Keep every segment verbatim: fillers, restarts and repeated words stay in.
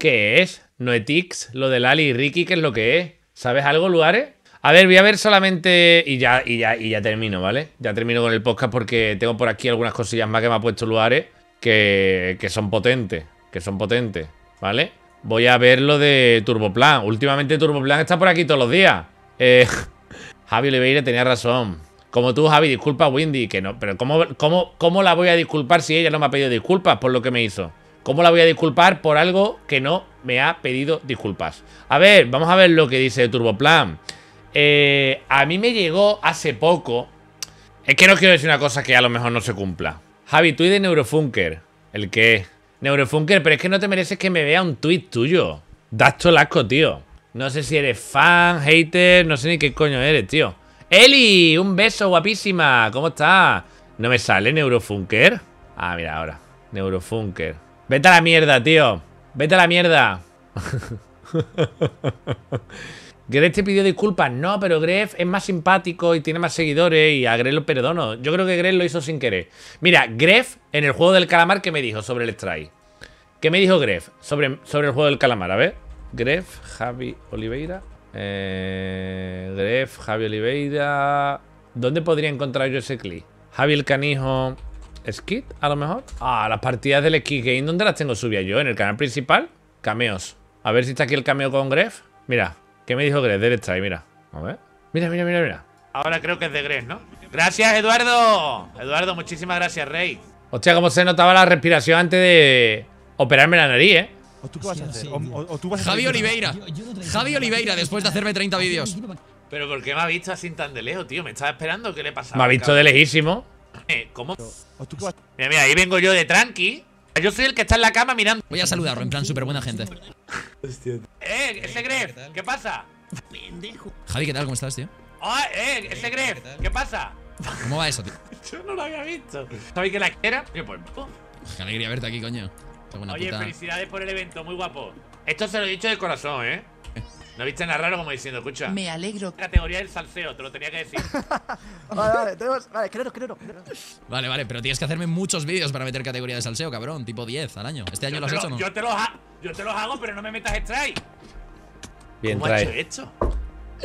¿Qué es? Noetix, lo de Lali y Ricky, ¿qué es lo que es? ¿Sabes algo, Luares? A ver, voy a ver solamente... Y ya, y ya, y ya termino, ¿vale? Ya termino con el podcast porque tengo por aquí algunas cosillas más que me ha puesto Luares que, que son potentes, que son potentes, ¿vale? Voy a ver lo de Turboplan. Últimamente Turboplan está por aquí todos los días. Eh, Javi Oliveira tenía razón. Como tú, Javi, disculpa a Windy, que no. Pero ¿cómo, cómo, ¿cómo la voy a disculpar si ella no me ha pedido disculpas por lo que me hizo? ¿Cómo la voy a disculpar por algo que no me ha pedido disculpas? A ver, vamos a ver lo que dice Turboplan. Eh, a mí me llegó hace poco. Es que no quiero decir una cosa que a lo mejor no se cumpla. Javi, tuit de Neurofunker. El que es Neurofunker, pero es que no te mereces que me vea un tuit tuyo. Das tolasco, tío. No sé si eres fan, hater, no sé ni qué coño eres, tío. Eli, un beso, guapísima. ¿Cómo estás? ¿No me sale Neurofunker? Ah, mira ahora. Neurofunker. Vete a la mierda, tío. Vete a la mierda. Grefg te pidió disculpas. No, pero Grefg es más simpático y tiene más seguidores y a Grefg lo perdono. Yo creo que Grefg lo hizo sin querer. Mira, Grefg en el juego del calamar, ¿qué me dijo sobre el strike? ¿Qué me dijo Grefg sobre, sobre el juego del calamar? A ver. Grefg, Javi Oliveira. Eh, Grefg, Javi Oliveira. ¿Dónde podría encontrar yo ese clip? Javi el canijo... ¿Skit, a lo mejor? Ah, las partidas del Skit Game. ¿Dónde las tengo subidas yo? ¿En el canal principal? Cameos. A ver si está aquí el cameo con Grefg. Mira. ¿Qué me dijo Grefg? Derecha ahí, mira. A ver. Mira, mira, mira, mira. Ahora creo que es de Grefg, ¿no? ¡Gracias, Eduardo! Eduardo, muchísimas gracias, Rey. Hostia, cómo se notaba la respiración antes de operarme la nariz, ¿eh? ¿O tú qué vas a hacer? O, o, o tú vas a Javi Oliveira. Javi Oliveira, después de hacerme treinta vídeos. Pero ¿por qué me ha visto así tan de lejos, tío? ¿Me estaba esperando? ¿Qué le pasaba? Me ha visto de lejísimo. Eh, ¿Cómo? O, o tú qué vas... Mira, mira, ahí vengo yo de tranqui. Yo soy el que está en la cama mirando. Voy a saludarlo, en plan súper buena gente. Hostia. ¡Eh, ese Grefg! ¿Qué pasa? Pendejo. Javi, ¿qué tal? ¿Cómo estás, tío? ¡Ah, eh, ese Grefg! ¿Qué pasa? ¿Cómo va eso, tío? Yo no lo había visto. ¿Sabéis que la era? Yo, pues, oh. Qué alegría verte aquí, coño. Oye, puta. Felicidades por el evento, muy guapo. Esto se lo he dicho de corazón, ¿eh? No viste nada raro como diciendo, escucha. Me alegro. Categoría del salseo, te lo tenía que decir. Vale, vale, tenemos. Vale, creo, creo, creo. Vale, vale, pero tienes que hacerme muchos vídeos para meter categoría de salseo, cabrón. Tipo diez al año. ¿Este año yo lo has hecho o no? Yo te los, ha yo te los hago, pero no me metas strike. Bien ¿Cómo trae. Has hecho esto?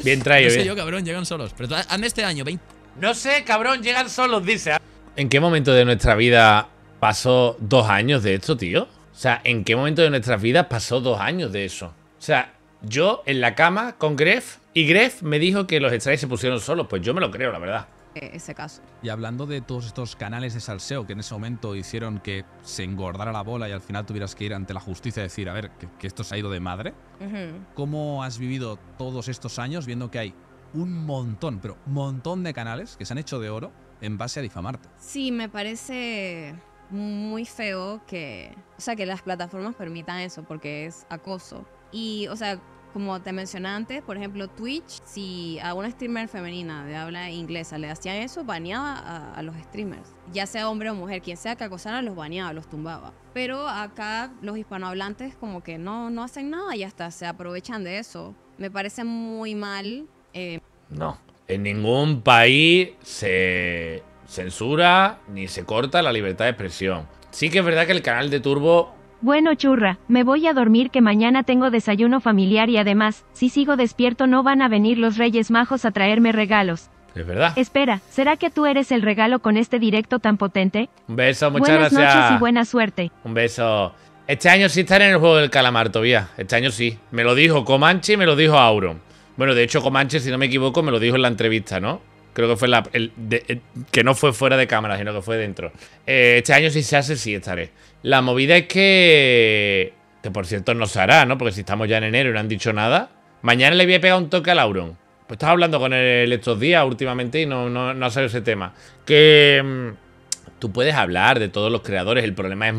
Bien traído, no sé yo, cabrón, llegan solos. Pero hazme este año, veinte. No sé, cabrón, llegan solos, dice. ¿En qué momento de nuestra vida pasó dos años de esto, tío? O sea, ¿en qué momento de nuestras vidas pasó dos años de eso? O sea, yo en la cama con Grefg y Grefg me dijo que los strikes se pusieron solos. Pues yo me lo creo, la verdad. Ese caso. Y hablando de todos estos canales de salseo que en ese momento hicieron que se engordara la bola y al final tuvieras que ir ante la justicia y decir, a ver, que, que esto se ha ido de madre. Uh-huh. ¿Cómo has vivido todos estos años viendo que hay un montón, pero montón de canales que se han hecho de oro en base a difamarte? Sí, me parece... muy feo que, o sea, que las plataformas permitan eso porque es acoso. Y, o sea, como te mencioné antes, por ejemplo, Twitch, si a una streamer femenina de habla inglesa le hacían eso, baneaba a, a los streamers. Ya sea hombre o mujer, quien sea que acosara, los baneaba, los tumbaba. Pero acá los hispanohablantes como que no, no hacen nada y hasta se aprovechan de eso. Me parece muy mal. Eh. No, en ningún país se... censura ni se corta la libertad de expresión. Sí que es verdad que el canal de Turbo... Bueno, churra, me voy a dormir que mañana tengo desayuno familiar y además, si sigo despierto no van a venir los Reyes Magos a traerme regalos. Es verdad. Espera, ¿será que tú eres el regalo con este directo tan potente? Un beso, muchas gracias. Buenas noches y buena suerte. Un beso. Este año sí estaré en el juego del calamar todavía. Este año sí. Me lo dijo Comanche y me lo dijo Auron. Bueno, de hecho Comanche, si no me equivoco, me lo dijo en la entrevista, ¿no? Creo que fue la... El, de, el, que no fue fuera de cámara, sino que fue dentro. Eh, este año si se hace, sí estaré. La movida es que... Que por cierto no se hará, ¿no? Porque si estamos ya en enero y no han dicho nada. Mañana le voy a pegar un toque al Auron. Pues estaba hablando con él estos días últimamente y no, no, no ha salido ese tema. Que... Mmm, tú puedes hablar de todos los creadores. El problema es...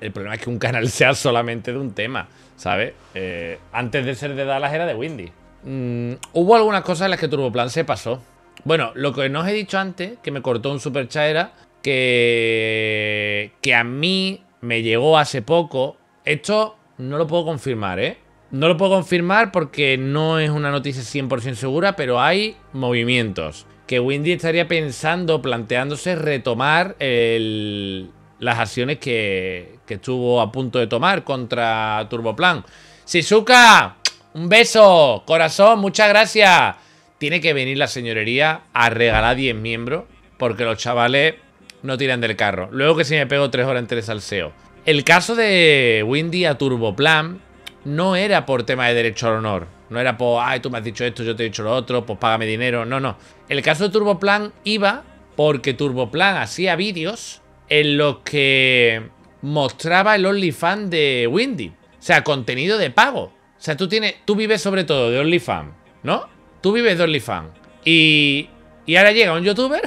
El problema es que un canal sea solamente de un tema, ¿sabes? Eh, antes de ser de Dalas era de Windy. Mm, hubo algunas cosas en las que Turboplan se pasó. Bueno, lo que no os he dicho antes, que me cortó un superchat, era que, que a mí me llegó hace poco. Esto no lo puedo confirmar, ¿eh? No lo puedo confirmar porque no es una noticia cien por ciento segura, pero hay movimientos. Que Windy estaría pensando, planteándose retomar el, las acciones que, que estuvo a punto de tomar contra Turboplan. ¡Shizuka! ¡Un beso! ¡Corazón! ¡Muchas gracias! Tiene que venir la señorería a regalar diez miembros porque los chavales no tiran del carro. Luego que si me pego tres horas entre el salseo. El caso de Windy a Turboplan no era por tema de derecho al honor. No era por, ay, tú me has dicho esto, yo te he dicho lo otro, pues págame dinero. No, no. El caso de Turboplan iba porque Turboplan hacía vídeos en los que mostraba el OnlyFans de Windy. O sea, contenido de pago. O sea, tú tienes, tú vives sobre todo de OnlyFans, ¿no? Tú vives de OnlyFans. Y, y ahora llega un youtuber,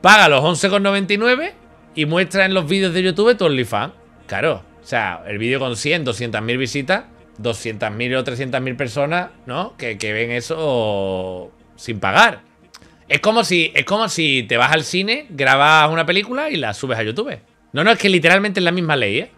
paga los once con noventa y nueve y muestra en los vídeos de YouTube tu OnlyFans. Claro. O sea, el vídeo con cien, doscientas mil visitas, doscientas mil o trescientas mil personas, ¿no? Que, que ven eso sin pagar. Es como si, es como si te vas al cine, grabas una película y la subes a YouTube. No, no, es que literalmente es la misma ley, ¿eh?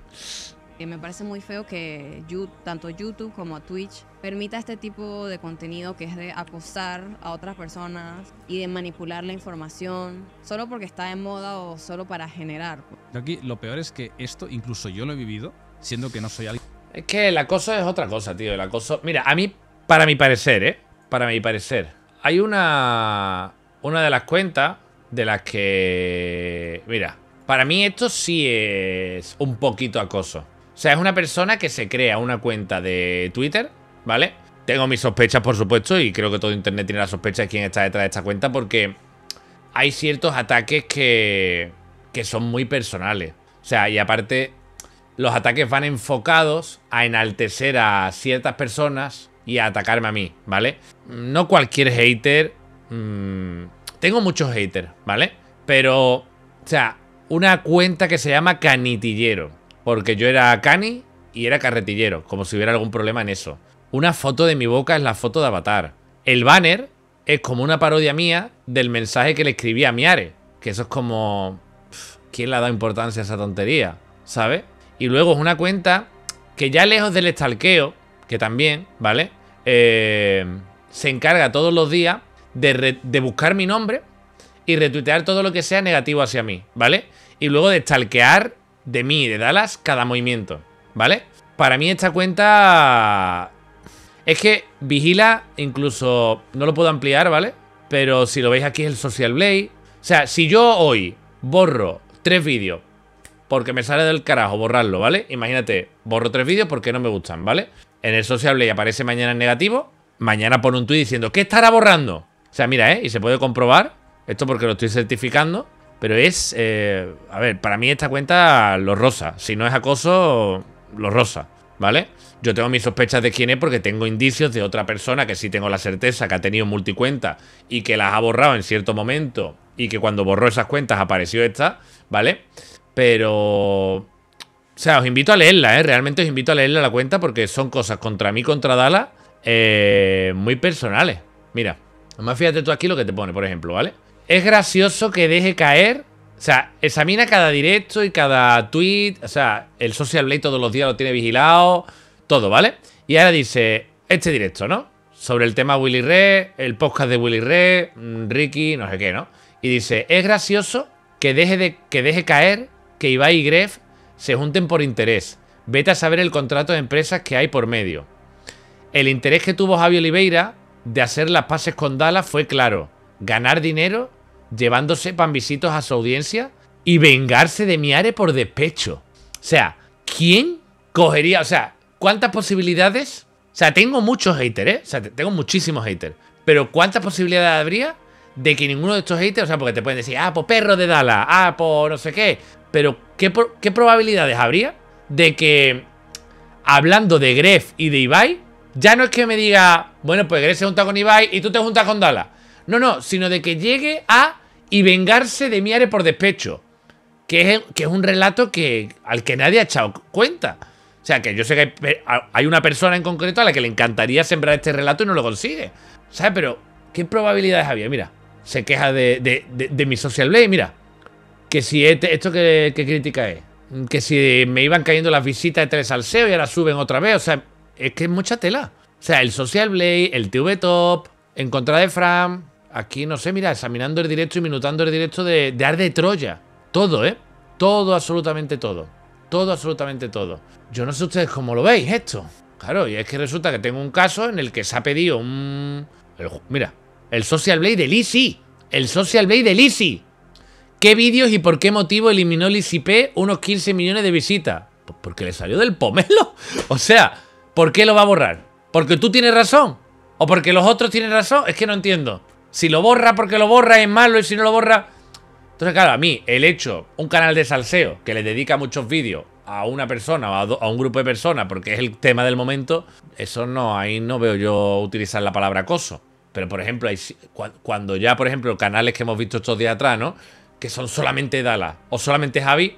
Me parece muy feo que you, tanto YouTube como Twitch permita este tipo de contenido que es de acosar a otras personas y de manipular la información solo porque está en moda o solo para generar. Aquí lo peor es que esto incluso yo lo he vivido, siendo que no soy alguien. Es que el acoso es otra cosa, tío. El acoso... Mira, a mí, para mi parecer, ¿eh? Para mi parecer. Hay una... Una de las cuentas de las que... Mira, para mí esto sí es un poquito acoso. O sea, es una persona que se crea una cuenta de Twitter, ¿vale? Tengo mis sospechas, por supuesto, y creo que todo Internet tiene la sospecha de quién está detrás de esta cuenta porque hay ciertos ataques que, que son muy personales. O sea, y aparte, los ataques van enfocados a enaltecer a ciertas personas y a atacarme a mí, ¿vale? No cualquier hater... Mmm, tengo muchos haters, ¿vale? Pero, o sea, una cuenta que se llama Canitillero. Porque yo era cani y era carretillero, como si hubiera algún problema en eso. Una foto de mi boca es la foto de Avatar. El banner es como una parodia mía del mensaje que le escribí a Mi Are. Que eso es como... ¿Quién le ha dado importancia a esa tontería? ¿Sabes? Y luego es una cuenta que ya lejos del stalkeo, que también, ¿vale? Eh, se encarga todos los días de, de buscar mi nombre y retuitear todo lo que sea negativo hacia mí, ¿vale? Y luego de stalkear... de mí, de Dalas, cada movimiento, ¿vale? Para mí esta cuenta... Es que vigila, incluso... No lo puedo ampliar, ¿vale? Pero si lo veis aquí es el Social Blade. O sea, si yo hoy borro tres vídeos porque me sale del carajo borrarlo, ¿vale? Imagínate, borro tres vídeos porque no me gustan, ¿vale? En el Social Blade aparece mañana en negativo. Mañana pone un tuit diciendo ¿qué estará borrando? O sea, mira, ¿eh? Y se puede comprobar. Esto porque lo estoy certificando. Pero es, eh, a ver, para mí esta cuenta lo rosa. Si no es acoso, lo rosa, ¿vale? Yo tengo mis sospechas de quién es porque tengo indicios de otra persona que sí tengo la certeza que ha tenido multicuentas y que las ha borrado en cierto momento y que cuando borró esas cuentas apareció esta, ¿vale? Pero... O sea, os invito a leerla, ¿eh? Realmente os invito a leerla la cuenta porque son cosas contra mí, contra Dala, eh, muy personales. Mira, nomás fíjate tú aquí lo que te pone, por ejemplo, ¿vale? Es gracioso que deje caer... O sea, examina cada directo y cada tweet. O sea, el Social Blade todos los días lo tiene vigilado. Todo, ¿vale? Y ahora dice... Este directo, ¿no? Sobre el tema Willy Red, el podcast de Willy Red, Ricky, no sé qué, ¿no? Y dice... Es gracioso que deje, de, que deje caer que Ibai y Grefg se junten por interés. Vete a saber el contrato de empresas que hay por medio. El interés que tuvo Javier Oliveira de hacer las pases con Dalas fue claro. Ganar dinero... llevándose panvisitos a su audiencia y vengarse de Mi Are por despecho. O sea, ¿quién cogería? O sea, ¿cuántas posibilidades? O sea, tengo muchos haters, ¿eh? O sea, tengo muchísimos haters. Pero ¿cuántas posibilidades habría de que ninguno de estos haters? O sea, porque te pueden decir, ah, por perro de Dala, ah, por no sé qué. Pero ¿qué, por, qué probabilidades habría de que, hablando de Grefg y de Ibai, ya no es que me diga, bueno, pues Grefg se junta con Ibai y tú te juntas con Dala? No, no, sino de que llegue a y vengarse de Mi Are por despecho. Que es, que es un relato que, al que nadie ha echado cuenta. O sea, que yo sé que hay, hay una persona en concreto a la que le encantaría sembrar este relato y no lo consigue. ¿Sabes? Pero, ¿qué probabilidades había? Mira, se queja de, de, de, de mi Social Blade. Mira, que si este, esto que, que crítica es. Que si me iban cayendo las visitas de Telesalseo y ahora suben otra vez. O sea, es que es mucha tela. O sea, el Social Blade, el T V Top, en contra de Fran... Aquí, no sé, mira, examinando el directo y minutando el directo de, de Arde Troya. Todo, ¿eh? Todo, absolutamente todo. Todo, absolutamente todo. Yo no sé ustedes cómo lo veis esto. Claro, y es que resulta que tengo un caso en el que se ha pedido un... El, mira, el Social Blade de Lizzy. El Social Blade de Lizzy. ¿Qué vídeos y por qué motivo eliminó Lizzy P unos quince millones de visitas? Pues porque le salió del pomelo. O sea, ¿por qué lo va a borrar? ¿Porque tú tienes razón? ¿O porque los otros tienen razón? Es que no entiendo. Si lo borra porque lo borra es malo y si no lo borra... Entonces, claro, a mí el hecho, un canal de salseo que le dedica muchos vídeos a una persona o a, do, a un grupo de personas porque es el tema del momento, eso no, ahí no veo yo utilizar la palabra acoso. Pero, por ejemplo, hay, cuando ya, por ejemplo, canales que hemos visto estos días atrás, ¿no? Que son solamente Dalas o solamente Javi,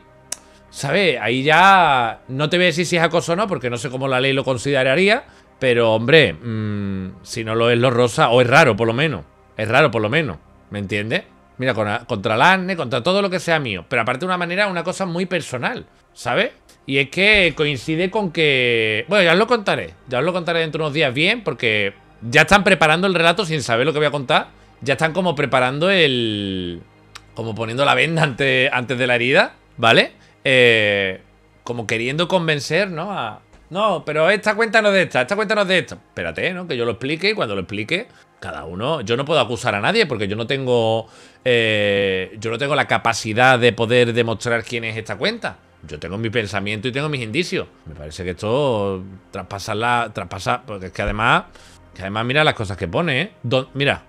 ¿sabes? Ahí ya no te voy a decir si es acoso o no porque no sé cómo la ley lo consideraría, pero, hombre, mmm, si no lo es lo rosa, o es raro por lo menos, es raro por lo menos, ¿me entiendes? Mira, contra el acné, contra todo lo que sea mío. Pero aparte de una manera, una cosa muy personal, ¿sabes? Y es que coincide con que... Bueno, ya os lo contaré. Ya os lo contaré dentro de unos días bien, porque ya están preparando el relato sin saber lo que voy a contar. Ya están como preparando el... Como poniendo la venda antes, antes de la herida, ¿vale? Eh, como queriendo convencer, ¿no? A... No, pero esta cuenta no es de esta, esta cuenta no es de esta. Espérate, ¿no? Que yo lo explique y cuando lo explique... Cada uno, yo no puedo acusar a nadie porque yo no tengo eh, yo no tengo la capacidad de poder demostrar quién es esta cuenta. Yo tengo mi pensamiento y tengo mis indicios. Me parece que esto traspasa la traspasa porque es que además que además mira las cosas que pone, ¿eh? Don, mira,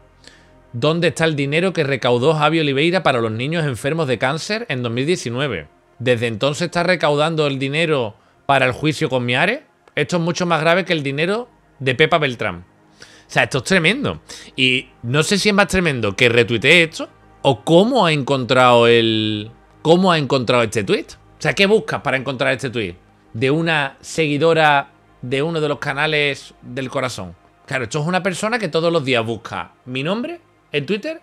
¿dónde está el dinero que recaudó Javier Oliveira para los niños enfermos de cáncer en dos mil diecinueve? Desde entonces está recaudando el dinero para el juicio con Mi Are. Esto es mucho más grave que el dinero de Pepa Beltrán. O sea, esto es tremendo. Y no sé si es más tremendo que retuitee esto o cómo ha encontrado el... ¿Cómo ha encontrado este tweet? O sea, ¿qué buscas para encontrar este tweet? De una seguidora de uno de los canales del corazón. Claro, esto es una persona que todos los días busca mi nombre en Twitter,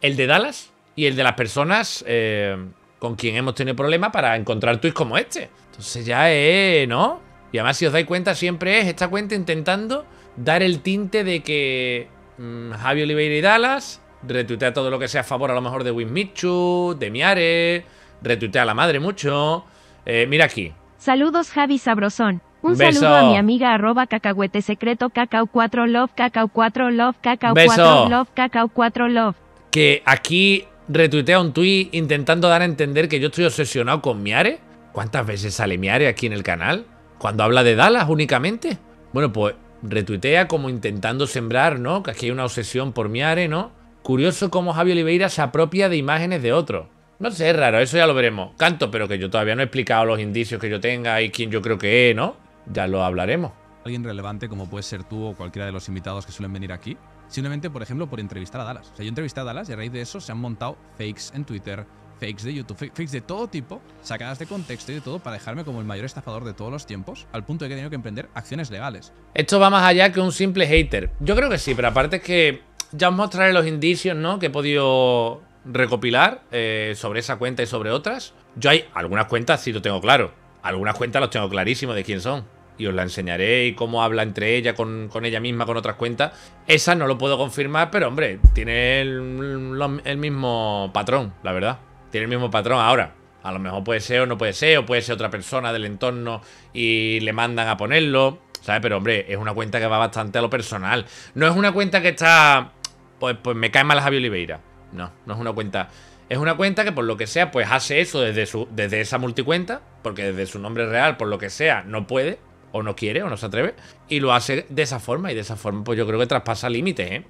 el de Dalas y el de las personas eh, con quien hemos tenido problemas para encontrar tweets como este. Entonces ya es... ¿no? Y además, si os dais cuenta, siempre es esta cuenta intentando... Dar el tinte de que mmm, Javier Oliveira y Dalas retuitea todo lo que sea a favor a lo mejor de Wismichu, de Mi Are, retuitea a la madre mucho. Eh, mira aquí. Saludos Javi Sabrosón. Un Beso. Saludo a mi amiga arroba cacahuete secreto cacao cuatro love, cacao cuatro love, cacao cuatro love, cacao cuatro love. Que aquí retuitea un tuit intentando dar a entender que yo estoy obsesionado con Mi Are. ¿Cuántas veces sale Mi Are aquí en el canal? ¿Cuando habla de Dalas únicamente? Bueno, pues... Retuitea como intentando sembrar, ¿no? Que aquí hay una obsesión por Mi Are, ¿no? Curioso cómo Javier Oliveira se apropia de imágenes de otros. No sé, es raro, eso ya lo veremos. Canto, pero que yo todavía no he explicado los indicios que yo tenga y quién yo creo que es, ¿no? Ya lo hablaremos. Alguien relevante como puedes ser tú o cualquiera de los invitados que suelen venir aquí. Simplemente, por ejemplo, por entrevistar a Dalas. O sea, yo entrevisté a Dalas y a raíz de eso se han montado fakes en Twitter, fakes de YouTube, fakes de todo tipo, sacadas de contexto y de todo para dejarme como el mayor estafador de todos los tiempos, al punto de que he tenido que emprender acciones legales. Esto va más allá que un simple hater. Yo creo que sí, pero aparte es que ya os mostraré los indicios, ¿no? Que he podido recopilar eh, sobre esa cuenta y sobre otras. Yo hay algunas cuentas, sí lo tengo claro. Algunas cuentas los tengo clarísimo de quién son. Y os la enseñaré y cómo habla entre ella, con, con ella misma, con otras cuentas. Esa no lo puedo confirmar, pero hombre, tiene el, el mismo patrón, la verdad. Tiene el mismo patrón ahora. A lo mejor puede ser o no puede ser, o puede ser otra persona del entorno y le mandan a ponerlo, ¿sabes? Pero, hombre, es una cuenta que va bastante a lo personal. No es una cuenta que está... Pues, pues me cae mal a Javier Oliveira. No, no es una cuenta... Es una cuenta que, por lo que sea, pues hace eso desde, su, desde esa multicuenta, porque desde su nombre real, por lo que sea, no puede, o no quiere, o no se atreve, y lo hace de esa forma, y de esa forma, pues yo creo que traspasa límites, ¿eh?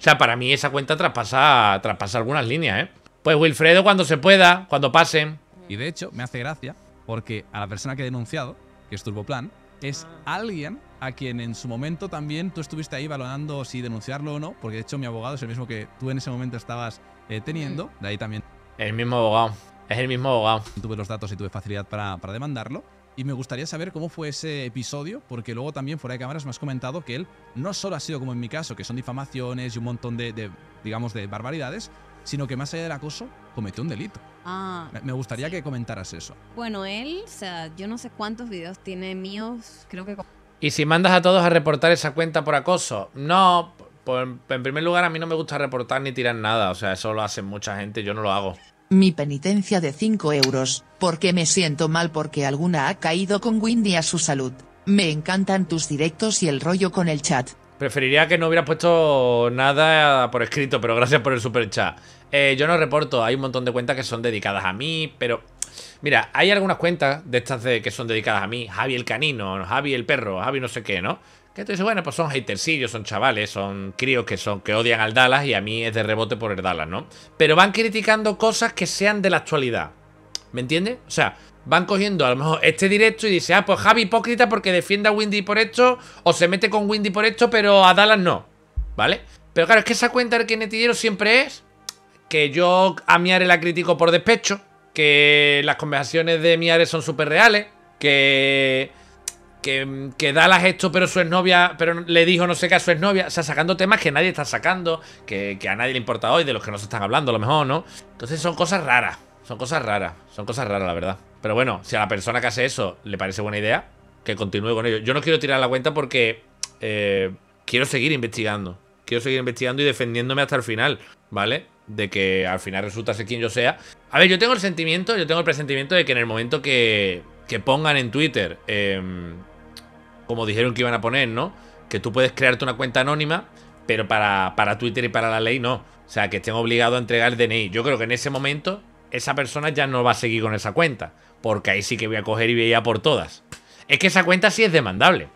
O sea, para mí esa cuenta traspasa, traspasa algunas líneas, ¿eh? Pues Wilfredo cuando se pueda, cuando pasen. Y de hecho, me hace gracia porque a la persona que he denunciado, que es Turboplan, es alguien a quien en su momento también tú estuviste ahí valorando si denunciarlo o no, porque de hecho mi abogado es el mismo que tú en ese momento estabas eh, teniendo, de ahí también. El mismo abogado, es el mismo abogado. Tuve los datos y tuve facilidad para, para demandarlo. Y me gustaría saber cómo fue ese episodio, porque luego también fuera de cámaras me has comentado que él no solo ha sido como en mi caso, que son difamaciones y un montón de, de digamos, de barbaridades, sino que más allá del acoso, cometió un delito. Ah, me gustaría sí. que comentaras eso. Bueno, él, o sea, yo no sé cuántos videos tiene míos, creo que... ¿Y si mandas a todos a reportar esa cuenta por acoso? No, por, en primer lugar, a mí no me gusta reportar ni tirar nada. O sea, eso lo hace mucha gente, yo no lo hago. mi penitencia de cinco euros, porque me siento mal porque alguna ha caído con Windy a su salud. Me encantan tus directos y el rollo con el chat. Preferiría que no hubiera puesto nada por escrito, pero gracias por el super chat. Eh, yo no reporto, hay un montón de cuentas que son dedicadas a mí, pero... Mira, hay algunas cuentas de estas de, que son dedicadas a mí. Javi el canino, Javi el perro, Javi no sé qué, ¿no? Que tú dices, bueno, pues son hatersillos, son chavales, son críos que son que odian al Dalas y a mí es de rebote por el Dalas, ¿no? Pero van criticando cosas que sean de la actualidad, ¿me entiendes? O sea, van cogiendo a lo mejor este directo y dice, ah, pues Javi hipócrita porque defiende a Windy por esto o se mete con Windy por esto, pero a Dalas no, ¿vale? Pero claro, es que esa cuenta del Canitillero siempre es que yo a Mi Are la critico por despecho, que las conversaciones de Mi Are son súper reales, que... Que, que Dalas esto, pero su exnovia, pero le dijo no sé qué a su exnovia. O sea, sacando temas que nadie está sacando, que, que a nadie le importa hoy, de los que no se están hablando a lo mejor, ¿no? Entonces son cosas raras, son cosas raras, son cosas raras, la verdad. Pero bueno, si a la persona que hace eso le parece buena idea, que continúe con ello. Yo no quiero tirar la cuenta porque eh, quiero seguir investigando. Quiero seguir investigando y defendiéndome hasta el final, ¿vale? De que al final resulta ser quien yo sea. A ver, yo tengo el sentimiento, yo tengo el presentimiento de que en el momento que, que pongan en Twitter... Eh, como dijeron que iban a poner, ¿no? Que tú puedes crearte una cuenta anónima, pero para, para Twitter y para la ley no. O sea, que estén obligados a entregar el D N I. Yo creo que en ese momento esa persona ya no va a seguir con esa cuenta, porque ahí sí que voy a coger y voy a ir a por todas. Es que esa cuenta sí es demandable.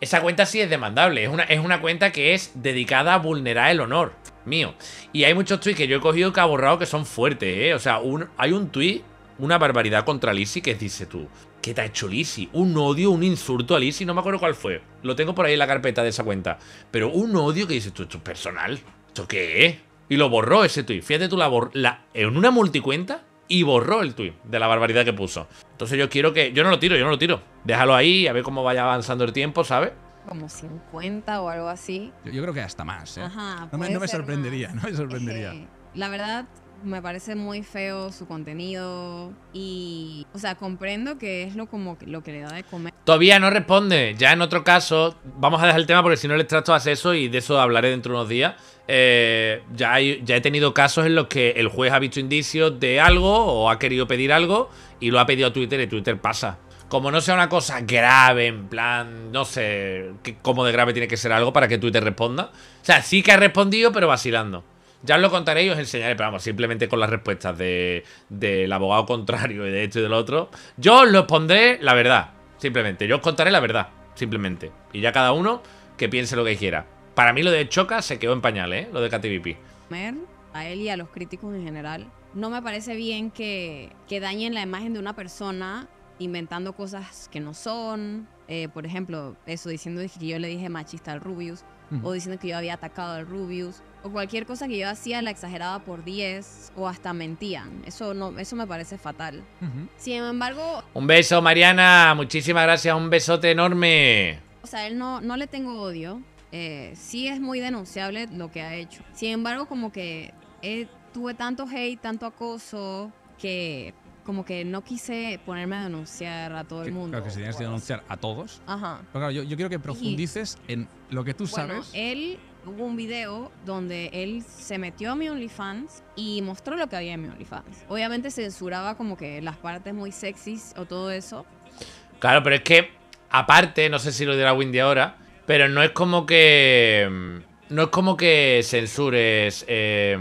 Esa cuenta sí es demandable. Es una, es una cuenta que es dedicada a vulnerar el honor mío. Y hay muchos tweets que yo he cogido que ha borrado que son fuertes, ¿eh? O sea, un, hay un tweet, una barbaridad contra Lizzy que dice tú... ¿Qué te ha hecho Lizzy? Un odio, un insulto a Lizzy, no me acuerdo cuál fue. Lo tengo por ahí en la carpeta de esa cuenta. Pero un odio que dices tú, esto es personal. ¿Esto qué es? Y lo borró ese tuit. Fíjate tú, la, la en una multicuenta y borró el tuit de la barbaridad que puso. Entonces yo quiero que... Yo no lo tiro, yo no lo tiro. Déjalo ahí, a ver cómo vaya avanzando el tiempo, ¿sabes? Como cincuenta o algo así. Yo, yo creo que hasta más, ¿eh? Ajá, no, me, no me sorprendería, más. no me sorprendería. Eh, la verdad... Me parece muy feo su contenido y, o sea, comprendo que es lo como lo que le da de comer. Todavía no responde. Ya en otro caso, vamos a dejar el tema porque si no el extracto hace eso y de eso hablaré dentro de unos días. Eh, ya, hay, ya he tenido casos en los que el juez ha visto indicios de algo o ha querido pedir algo y lo ha pedido a Twitter y Twitter pasa. Como no sea una cosa grave, en plan, no sé qué, cómo de grave tiene que ser algo para que Twitter responda. O sea, sí que ha respondido pero vacilando. Ya os lo contaré y os enseñaré, pero vamos, simplemente con las respuestas de, del abogado contrario y de esto y del otro. Yo os lo pondré la verdad, simplemente. Yo os contaré la verdad, simplemente. Y ya cada uno que piense lo que quiera. Para mí lo de Choca se quedó en pañales, ¿eh? Lo de K T V P. A él y a los críticos en general. No me parece bien que, que dañen la imagen de una persona inventando cosas que no son. Eh, por ejemplo, eso, diciendo que yo le dije machista al Rubius. Uh-huh. O diciendo que yo había atacado al Rubius. O cualquier cosa que yo hacía la exageraba por diez o hasta mentían. Eso no, eso me parece fatal. Uh-huh. Sin embargo... Un beso, Mariana. Muchísimas gracias. Un besote enorme. O sea, él no, no le tengo odio. Eh, sí es muy denunciable lo que ha hecho. Sin embargo, como que eh, tuve tanto hate, tanto acoso, que como que no quise ponerme a denunciar a todo el mundo. Claro que si tienes que denunciar a todos. Ajá. Pero claro, yo, yo quiero que profundices y, en lo que tú bueno, sabes. él... Hubo un video donde él se metió a mi OnlyFans y mostró lo que había en mi OnlyFans. Obviamente censuraba como que las partes muy sexys o todo eso. Claro, pero es que, aparte, no sé si lo dirá Windy ahora, pero no es como que... No es como que censures... Eh,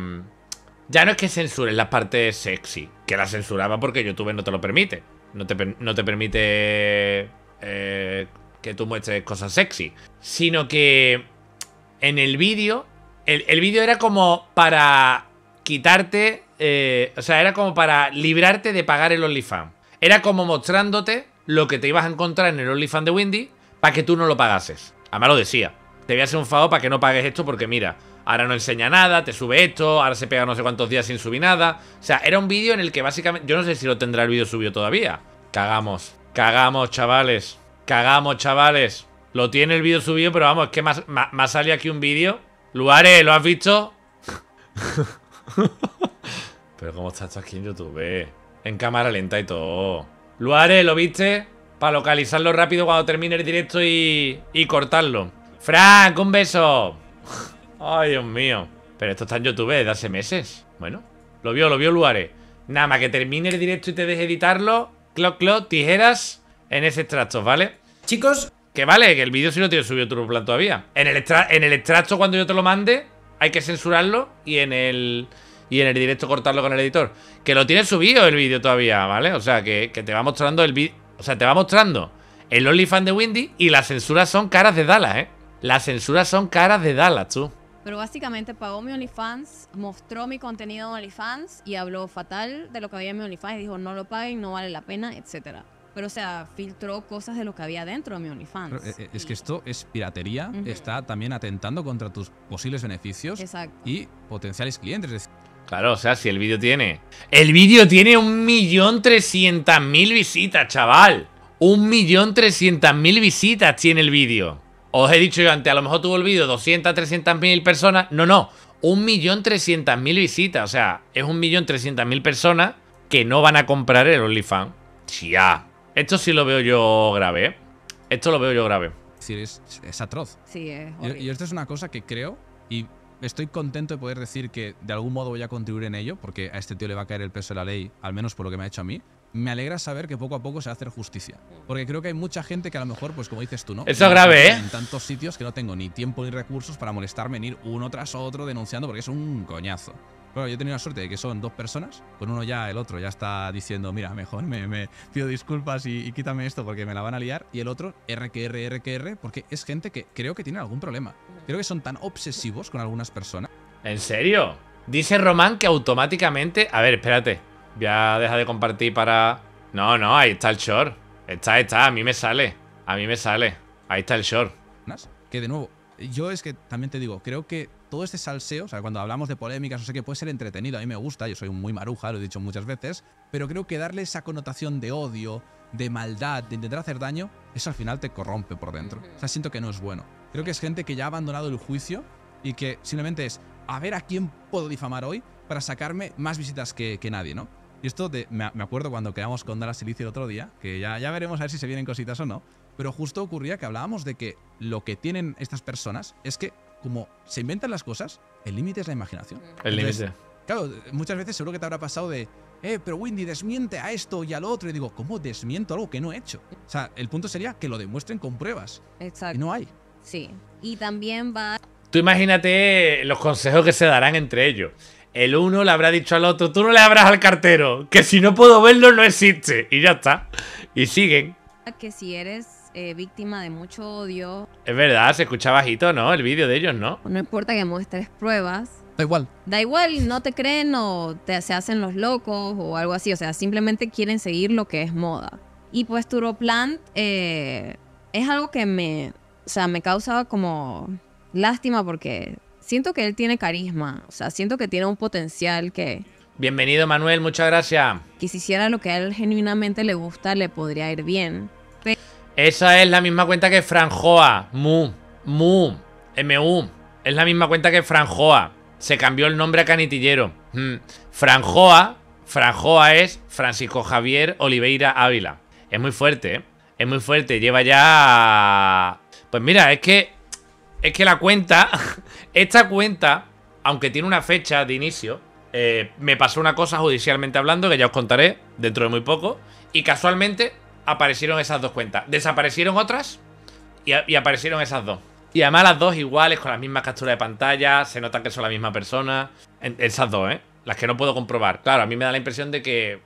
ya no es que censures las partes sexy, que las censuraba porque YouTube no te lo permite. No te, no te permite eh, que tú muestres cosas sexy. Sino que... En el vídeo, el, el vídeo era como para quitarte, eh, o sea, era como para librarte de pagar el OnlyFans. Era como mostrándote lo que te ibas a encontrar en el OnlyFans de Windy para que tú no lo pagases. Además lo decía, te voy a hacer un favor para que no pagues esto porque mira, ahora no enseña nada, te sube esto, ahora se pega no sé cuántos días sin subir nada. O sea, era un vídeo en el que básicamente, yo no sé si lo tendrá el vídeo subido todavía. Cagamos, cagamos chavales, cagamos chavales. Lo tiene el vídeo subido, pero vamos, es que más, más, más sale aquí un vídeo. Luares, ¿lo has visto? Pero cómo está esto aquí en YouTube, eh? En cámara lenta y todo. Luares, ¿lo viste? Para localizarlo rápido cuando termine el directo y, y cortarlo. Frank, un beso. Ay, Dios mío. Pero esto está en YouTube desde hace meses. Bueno, lo vio, lo vio Luares. Nada más que termine el directo y te deje editarlo, cloc, cloc, tijeras en ese extracto, ¿vale? Chicos, que vale, que el vídeo sí lo tiene subido Turboplan todavía. En el, extra en el extracto, cuando yo te lo mande, hay que censurarlo y en el... Y en el directo cortarlo con el editor. Que lo tiene subido el vídeo todavía, ¿vale? O sea, que, que te va mostrando el vídeo. O sea, te va mostrando el OnlyFans de Windy y las censuras son caras de Dalas, ¿eh? Las censuras son caras de Dalas, tú. Pero básicamente pagó mi OnlyFans, mostró mi contenido en OnlyFans y habló fatal de lo que había en mi OnlyFans. Y dijo, no lo paguen, no vale la pena, etcétera. Pero, o sea, filtró cosas de lo que había dentro de mi OnlyFans. Pero, es que esto es piratería. Uh-huh. Está también atentando contra tus posibles beneficios. Exacto. Y potenciales clientes. Claro, o sea, si el vídeo tiene... El vídeo tiene un millón trescientas mil visitas, chaval. Un millón trescientas mil visitas tiene el vídeo. Os he dicho yo antes, a lo mejor tuvo el vídeo doscientas, trescientas mil personas. No, no. Un millón trescientas mil visitas. O sea, es un millón trescientas mil personas que no van a comprar el OnlyFans. Ya. Esto sí lo veo yo grave, ¿eh? Esto lo veo yo grave. Sí, es, es atroz. Sí, es horrible. Y, y esto es una cosa que creo y... Estoy contento de poder decir que de algún modo voy a contribuir en ello, porque a este tío le va a caer el peso de la ley, al menos por lo que me ha hecho a mí. Me alegra saber que poco a poco se va a hacer justicia. Porque creo que hay mucha gente que a lo mejor, pues como dices tú, ¿no? Eso es grave, ¿eh? En tantos sitios que no tengo ni tiempo ni recursos para molestarme en ir uno tras otro denunciando, porque es un coñazo. Bueno, yo he tenido la suerte de que son dos personas, con uno ya, el otro ya está diciendo, mira, mejor me, me pido disculpas y, y quítame esto porque me la van a liar. Y el otro, erre que erre, erre que erre, porque es gente que creo que tiene algún problema. Creo que son tan obsesivos con algunas personas. ¿En serio? Dice Román que automáticamente... A ver, espérate. Ya deja de compartir para... No, no, ahí está el short. Está, está, a mí me sale. A mí me sale. Ahí está el short. Que de nuevo, yo es que también te digo, creo que... Todo este salseo, o sea, cuando hablamos de polémicas, no sé qué, puede ser entretenido, a mí me gusta, yo soy muy maruja, lo he dicho muchas veces, pero creo que darle esa connotación de odio, de maldad, de intentar hacer daño, eso al final te corrompe por dentro. O sea, siento que no es bueno. Creo que es gente que ya ha abandonado el juicio y que simplemente es, a ver a quién puedo difamar hoy para sacarme más visitas que, que nadie, ¿no? Y esto, de, me, me acuerdo cuando quedamos con Dara Silicio el otro día, que ya, ya veremos a ver si se vienen cositas o no, pero justo ocurría que hablábamos de que lo que tienen estas personas es que como se inventan las cosas, el límite es la imaginación. El límite. Claro, muchas veces seguro que te habrá pasado de eh, pero Windy, desmiente a esto y al otro. Y digo, ¿cómo desmiento algo que no he hecho? O sea, el punto sería que lo demuestren con pruebas. Exacto. Y no hay. Sí. Y también va... Tú imagínate los consejos que se darán entre ellos. El uno le habrá dicho al otro, tú no le abras al cartero, que si no puedo verlo no existe. Y ya está. Y siguen. Que si eres... Eh, víctima de mucho odio. Es verdad, se escucha bajito, ¿no? El vídeo de ellos, ¿no? No importa que muestres pruebas. Da igual. Da igual, no te creen o te, se hacen los locos o algo así. O sea, simplemente quieren seguir lo que es moda. Y pues Turboplan eh, es algo que me... O sea, me causa como lástima porque siento que él tiene carisma. O sea, siento que tiene un potencial que... Bienvenido, Manuel, muchas gracias. Que si hiciera lo que a él genuinamente le gusta, le podría ir bien. Pero esa es la misma cuenta que Franjoa. Mu. Mu. M U. Es la misma cuenta que Franjoa. Se cambió el nombre a Canitillero. Mm. Franjoa. Franjoa es Francisco Javier Oliveira Ávila. Es muy fuerte, ¿eh? Es muy fuerte. Lleva ya... Pues mira, es que... Es que la cuenta... Esta cuenta, aunque tiene una fecha de inicio, eh, me pasó una cosa judicialmente hablando que ya os contaré dentro de muy poco. Y casualmente... aparecieron esas dos cuentas. Desaparecieron otras y, y aparecieron esas dos. Y además las dos iguales, con las mismas capturas de pantalla. Se nota que son la misma persona. En, esas dos, ¿eh? Las que no puedo comprobar. Claro, a mí me da la impresión de que...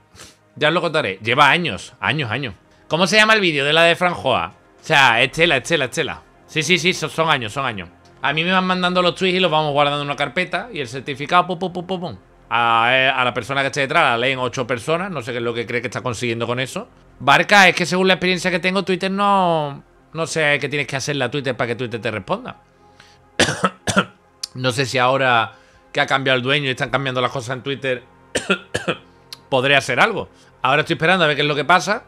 Ya os lo contaré. Lleva años, años, años. ¿Cómo se llama el vídeo de la de Franjoa? O sea, Estela, Estela, Estela. Sí, sí, sí, son, son años, son años. A mí me van mandando los tweets y los vamos guardando en una carpeta. Y el certificado, pum, pum, pum, pum, pum. A, a la persona que está detrás la leen ocho personas. No sé qué es lo que cree que está consiguiendo con eso. Barca, es que según la experiencia que tengo, Twitter no... No sé qué tienes que hacerle a Twitter para que Twitter te responda. No sé si ahora que ha cambiado el dueño y están cambiando las cosas en Twitter, podré hacer algo. Ahora estoy esperando a ver qué es lo que pasa.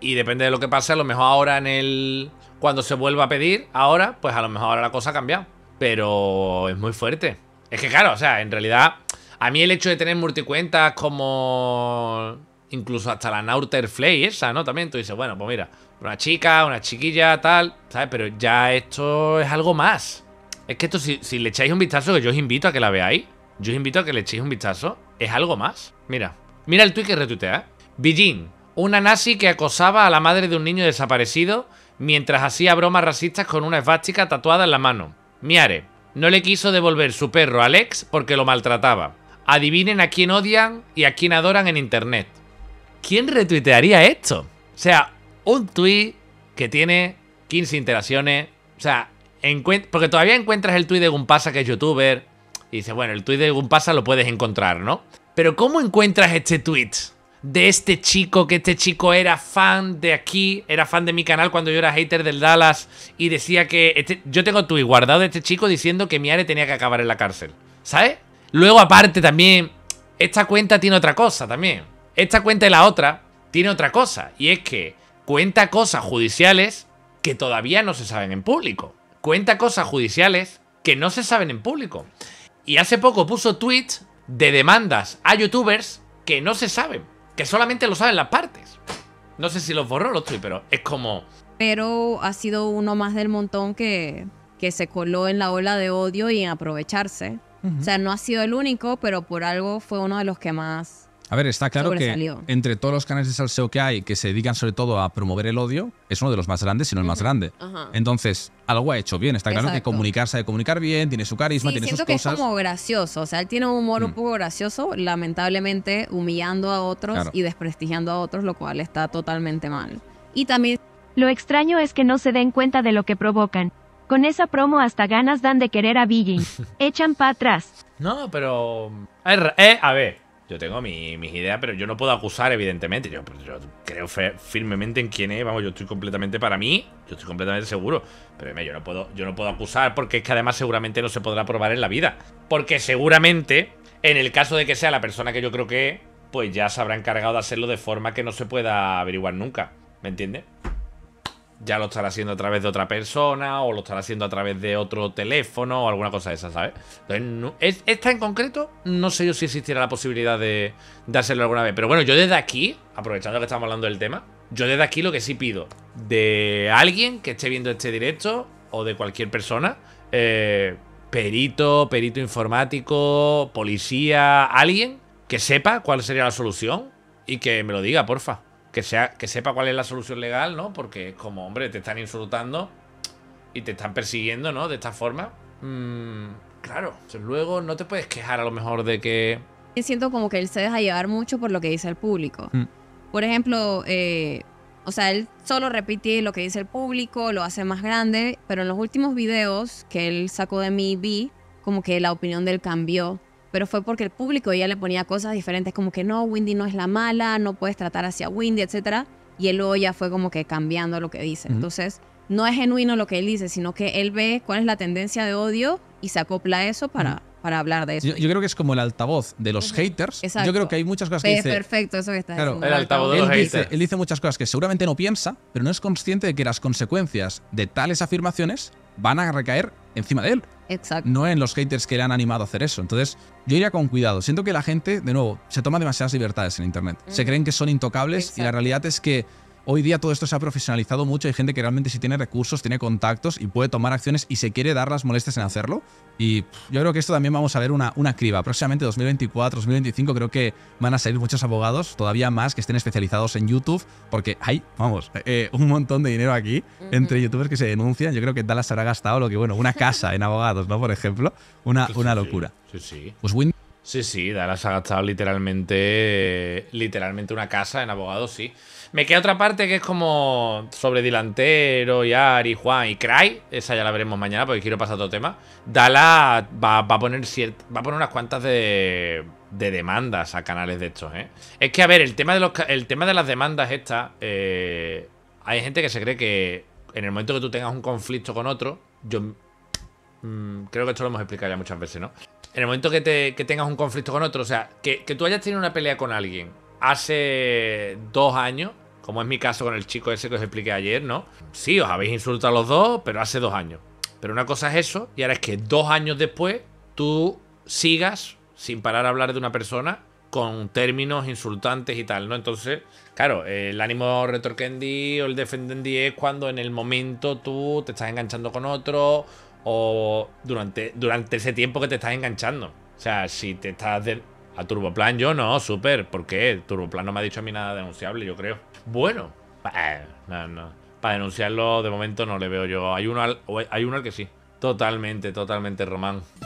Y depende de lo que pase, a lo mejor ahora en el... Cuando se vuelva a pedir, ahora, pues a lo mejor ahora la cosa ha cambiado. Pero es muy fuerte. Es que claro, o sea, en realidad... A mí el hecho de tener multicuentas como... Incluso hasta la Nauter Flay esa, ¿no? También tú dices, bueno, pues mira, una chica, una chiquilla, tal, ¿sabes? Pero ya esto es algo más. Es que esto, si, si le echáis un vistazo, que yo os invito a que la veáis, yo os invito a que le echéis un vistazo, es algo más. Mira, Mira el tuit que retuitea, ¿eh? Beijing, una nazi que acosaba a la madre de un niño desaparecido mientras hacía bromas racistas con una esvástica tatuada en la mano. Mi Are, no le quiso devolver su perro a Alex porque lo maltrataba. Adivinen a quién odian y a quién adoran en internet. ¿Quién retuitearía esto? O sea, un tuit que tiene quince interacciones. O sea, porque todavía encuentras el tuit de Gumpasa, que es youtuber, y dices, bueno, el tuit de Gumpasa lo puedes encontrar, ¿no? Pero ¿cómo encuentras este tuit de este chico, que este chico era fan de aquí, era fan de mi canal cuando yo era hater del Dalas y decía que... Este, yo tengo tuit guardado de este chico diciendo que Mi Are tenía que acabar en la cárcel, ¿sabes? Luego, aparte, también, esta cuenta tiene otra cosa también. Esta cuenta y la otra tiene otra cosa, y es que cuenta cosas judiciales que todavía no se saben en público. Cuenta cosas judiciales que no se saben en público. Y hace poco puso tweets de demandas a youtubers que no se saben, que solamente lo saben las partes. No sé si los borró los tweets, pero es como... Pero ha sido uno más del montón que, que se coló en la ola de odio y en aprovecharse. Uh-huh. O sea, no ha sido el único, pero por algo fue uno de los que más... A ver, está claro que entre todos los canales de salseo que hay que se dedican sobre todo a promover el odio, es uno de los más grandes, si no el más grande. Ajá. Entonces, algo ha hecho bien. Está claro. Exacto. Que comunicarse, sabe comunicar bien, tiene su carisma, sí, tiene sus cosas. Sí, siento que es como gracioso. O sea, él tiene un humor mm. un poco gracioso, lamentablemente humillando a otros, claro, y desprestigiando a otros, lo cual está totalmente mal. Y también... Lo extraño es que no se den cuenta de lo que provocan. Con esa promo hasta ganas dan de querer a Billy. Echan para atrás. No, pero... Eh, a ver... Yo tengo mi, mis ideas, pero yo no puedo acusar, evidentemente. Yo, yo creo fe, firmemente en quién es. Vamos, yo estoy completamente para mí. Yo estoy completamente seguro. Pero yo no puedo, yo no puedo acusar, porque es que además seguramente no se podrá probar en la vida. Porque seguramente, en el caso de que sea la persona que yo creo que es, pues ya se habrá encargado de hacerlo de forma que no se pueda averiguar nunca. ¿Me entiendes? Ya lo estará haciendo a través de otra persona, o lo estará haciendo a través de otro teléfono, o alguna cosa de esa, ¿sabes? Entonces, no, es, esta en concreto, no sé yo si existiera la posibilidad de, de hacerlo alguna vez. Pero bueno, yo desde aquí, aprovechando que estamos hablando del tema, yo desde aquí lo que sí pido de alguien que esté viendo este directo, o de cualquier persona, eh, perito, perito informático, policía, alguien que sepa cuál sería la solución y que me lo diga, porfa. Que, sea, que sepa cuál es la solución legal, ¿no? Porque es como, hombre, te están insultando y te están persiguiendo, ¿no? De esta forma. Mm, claro. Luego no te puedes quejar a lo mejor de que... Siento como que él se deja llevar mucho por lo que dice el público. Mm. Por ejemplo, eh, o sea, él solo repite lo que dice el público, lo hace más grande, pero en los últimos videos que él sacó de mí vi como que la opinión de él cambió. Pero fue porque el público ya le ponía cosas diferentes, como que no, Windy no es la mala, no puedes tratar hacia Windy, etcétera. Y él luego ya fue como que cambiando lo que dice. Uh-huh. Entonces, no es genuino lo que él dice, sino que él ve cuál es la tendencia de odio y se acopla eso para, uh-huh. para hablar de eso. Yo, yo creo que es como el altavoz de los uh-huh. haters. Exacto. Yo creo que hay muchas cosas que dice... Perfecto, eso que está claro, diciendo. El altavoz de los haters. Dice, él dice muchas cosas que seguramente no piensa, pero no es consciente de que las consecuencias de tales afirmaciones van a recaer encima de él. Exacto. No en los haters que le han animado a hacer eso. Entonces, yo iría con cuidado. Siento que la gente, de nuevo, se toma demasiadas libertades en internet. Mm. Se creen que son intocables. Exacto. Y la realidad es que hoy día todo esto se ha profesionalizado mucho. Hay gente que realmente sí tiene recursos, tiene contactos y puede tomar acciones y se quiere dar las molestias en hacerlo. Y yo creo que esto también vamos a ver una, una criba. Próximamente dos mil veinticuatro, dos mil veinticinco creo que van a salir muchos abogados, todavía más, que estén especializados en YouTube, porque hay, vamos, eh, un montón de dinero aquí entre youtubers que se denuncian. Yo creo que Dalas habrá gastado lo que, bueno, una casa en abogados, ¿no? Por ejemplo, una, una locura. Sí, sí. sí. Pues Windy. Sí, sí, Dalas ha gastado literalmente literalmente una casa en abogados, sí. Me queda otra parte que es como sobre Dilantero, Yari, Juan y Cry. Esa ya la veremos mañana porque quiero pasar a otro tema. Dalas va, va a poner ciert, va a poner unas cuantas de, de demandas a canales de estos, ¿eh? Es que, a ver, el tema de, los, el tema de las demandas estas, eh, hay gente que se cree que en el momento que tú tengas un conflicto con otro, yo mmm, creo que esto lo hemos explicado ya muchas veces, ¿no? En el momento que, te, que tengas un conflicto con otro, o sea, que, que tú hayas tenido una pelea con alguien hace dos años, como es mi caso con el chico ese que os expliqué ayer, ¿no? Sí, os habéis insultado los dos, pero hace dos años. Pero una cosa es eso, y ahora es que dos años después tú sigas sin parar a hablar de una persona con términos insultantes y tal, ¿no? Entonces, claro, el ánimo retorquendi o el defendendi es cuando en el momento tú te estás enganchando con otro... O durante, durante ese tiempo que te estás enganchando. O sea, si te estás de, A Turboplan yo no, súper. ¿Por qué? Turboplan no me ha dicho a mí nada denunciable, yo creo. Bueno, no, no. Para denunciarlo de momento no le veo yo. Hay uno al, hay uno al que sí. Totalmente, totalmente, Román.